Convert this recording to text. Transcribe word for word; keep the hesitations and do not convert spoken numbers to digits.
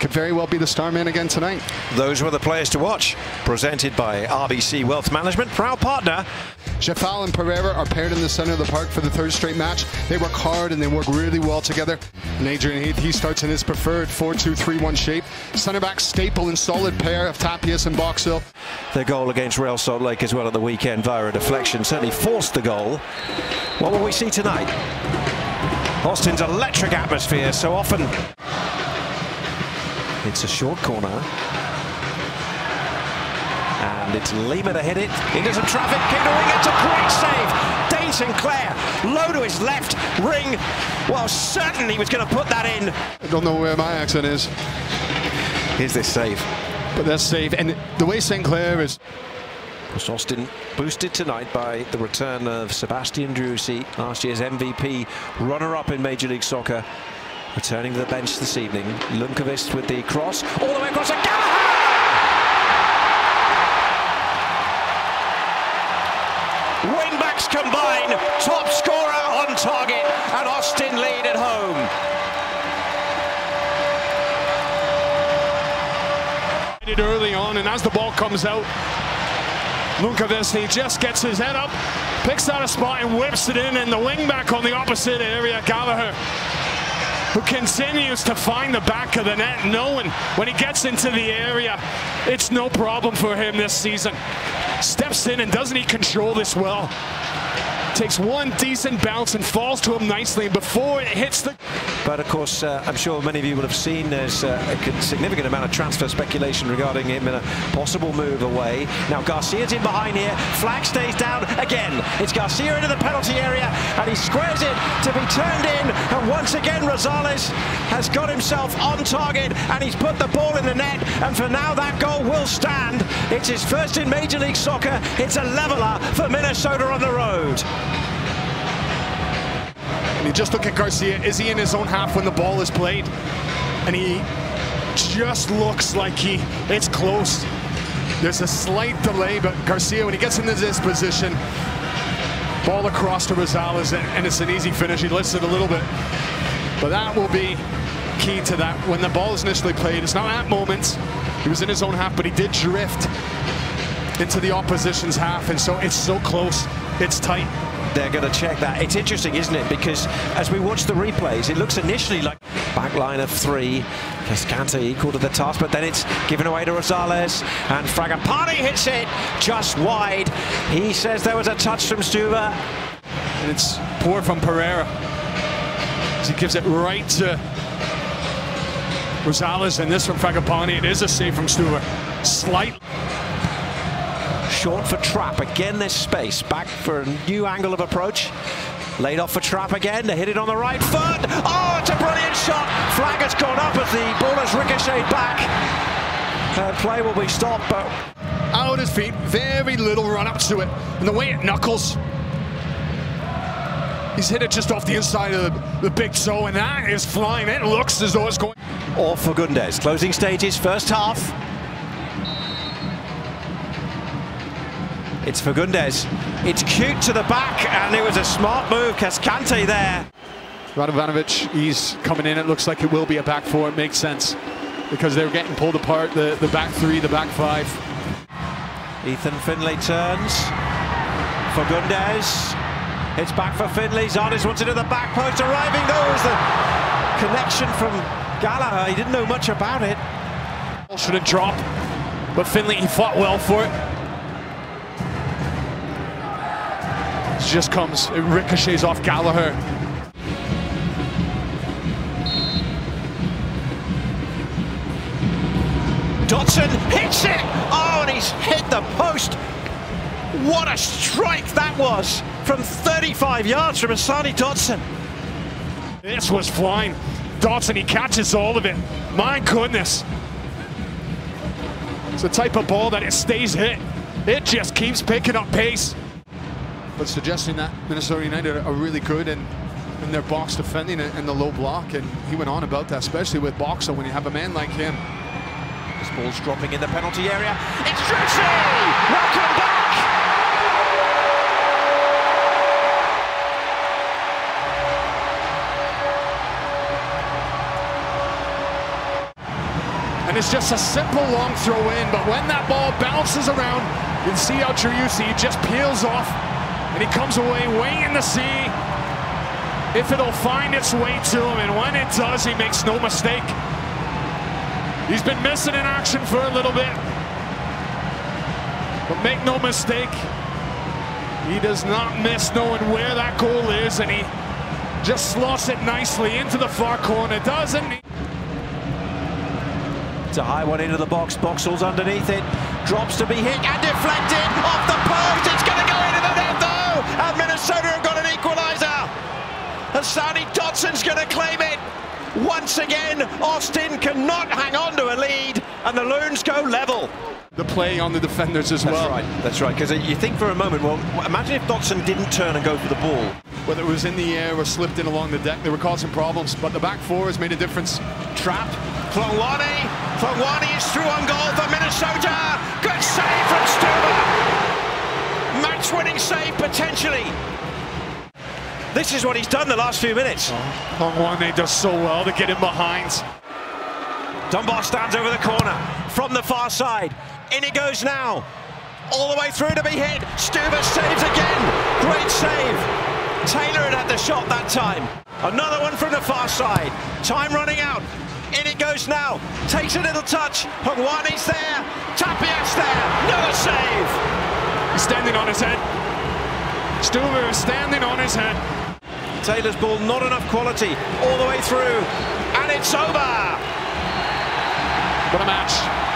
could very well be the star man again tonight. Those were the players to watch, presented by R B C Wealth Management, proud partner. Jafal and Pereira are paired in the center of the park for the third straight match. They work hard and they work really well together. And Adrian Heath, he starts in his preferred four two three one shape. Center back staple and solid pair of Tapia and Box Hill. Their goal against Real Salt Lake as well at the weekend via a deflection certainly forced the goal. What will we see tonight? Austin's electric atmosphere, so often. It's a short corner. And it's Lima to hit it. Into some traffic, kicked away, it's a great save. Dayne Saint Clair, low to his left, ring. Well, certainly he was going to put that in. I don't know where my accent is. Here's this save. But that's save, and the way Saint Clair is... Austin boosted tonight by the return of Sebastián Driussi, last year's M V P, runner-up in Major League Soccer, returning to the bench this evening. Lundqvist with the cross, all the way across to Gallagher! Wingbacks combine, top scorer on target, and Austin lead at home. Early on, and as the ball comes out, Lundqvist, he just gets his head up, picks out a spot and whips it in, and the wing back on the opposite area, Gallagher, who continues to find the back of the net, knowing when he gets into the area, it's no problem for him this season. Steps in, and doesn't he control this well? Takes one decent bounce and falls to him nicely before it hits the... But of course, uh, I'm sure many of you will have seen there's uh, a significant amount of transfer speculation regarding him in a possible move away. Now Garcia's in behind here, flag stays down again. It's Garcia into the penalty area and he squares it to be turned in. And once again, Rosales has got himself on target and he's put the ball in the net. And for now, that goal will stand. It's his first in Major League Soccer. It's a leveler for Minnesota on the road. And you just look at Garcia, is he in his own half when the ball is played? And he just looks like he, it's close. There's a slight delay, but Garcia, when he gets into this position, ball across to Rosales, and it's an easy finish. He lifts it a little bit. But that will be key to that. When the ball is initially played, it's not at moments. He was in his own half, but he did drift into the opposition's half, and so it's so close, it's tight. They're going to check that. It's interesting, isn't it? Because as we watch the replays, it looks initially like back line of three. Cascante equal to the task, but then it's given away to Rosales, and Fragapane hits it just wide. He says there was a touch from Stuver. And it's poor from Pereira, as he gives it right to Rosales, and this from Fragapane. It is a save from Stuver. Slight. Short for Trapp, again there's space, back for a new angle of approach. Laid off for Trapp again, they hit it on the right foot. Oh, it's a brilliant shot. Flag has gone up as the ball has ricocheted back. Uh, play will be stopped, but... Out his feet, very little run up to it. And the way it knuckles, he's hit it just off the inside of the, the big toe, and that is flying. It looks as though it's going... Or Fagundes, closing stages, first half. It's Fagundes. It's cute to the back, and it was a smart move. Cascante there. Radovanovic, he's coming in. It looks like it will be a back four. It makes sense because they were getting pulled apart. The, the back three, the back five. Ethan Finlay turns. Fagundes. It's back for Finlay. Zardes wants it to the back post. Arriving, there was the connection from Gallagher. He didn't know much about it. Ball shouldn't drop, but Finlay, he fought well for it. Just comes, it ricochets off Gallagher. Dotson hits it! Oh, and he's hit the post! What a strike that was from thirty-five yards from Asani Dotson. This was flying. Dotson, he catches all of it. My goodness. It's the type of ball that it stays hit. It just keeps picking up pace. But suggesting that Minnesota United are really good in, in their box defending and the low block, and he went on about that, especially with Boxer when you have a man like him. This ball's dropping in the penalty area. It's Driussi! Welcome back! and it's just a simple long throw in, but when that ball bounces around, you can see how Driussi just peels off, and he comes away way in the sea, if it'll find its way to him, and when it does, he makes no mistake. He's been missing in action for a little bit, but make no mistake, he does not miss knowing where that goal is, and he just slots it nicely into the far corner, doesn't he? It's a high one into the box, Boxall's underneath it, drops to be hit and deflected off the post, it's going to go into the net though, and Minnesota have got an equaliser! Hassani Dotson's going to claim it! Once again, Austin cannot hang on to a lead, and the Loons go level. The play on the defenders as well. That's right, that's right, because you think for a moment, well, imagine if Dotson didn't turn and go for the ball. Whether it was in the air or slipped in along the deck, they were causing problems, but the back four has made a difference. Trapp, Hlongwane, Hlongwane is through on goal for Minnesota. Good save from Stuver. Match-winning save, potentially. This is what he's done the last few minutes. Oh, Hlongwane does so well to get him behind. Dunbar stands over the corner from the far side. In it goes now. All the way through to be hit. Stuver saves again. Great save. Taylor had had the shot that time. Another one from the far side. Time running out. In it goes now. Takes a little touch. Hlongwane's there. Tapia's there. Another save. He's standing on his head. Stuver is standing on his head. Taylor's ball, not enough quality. All the way through. And it's over. What a match.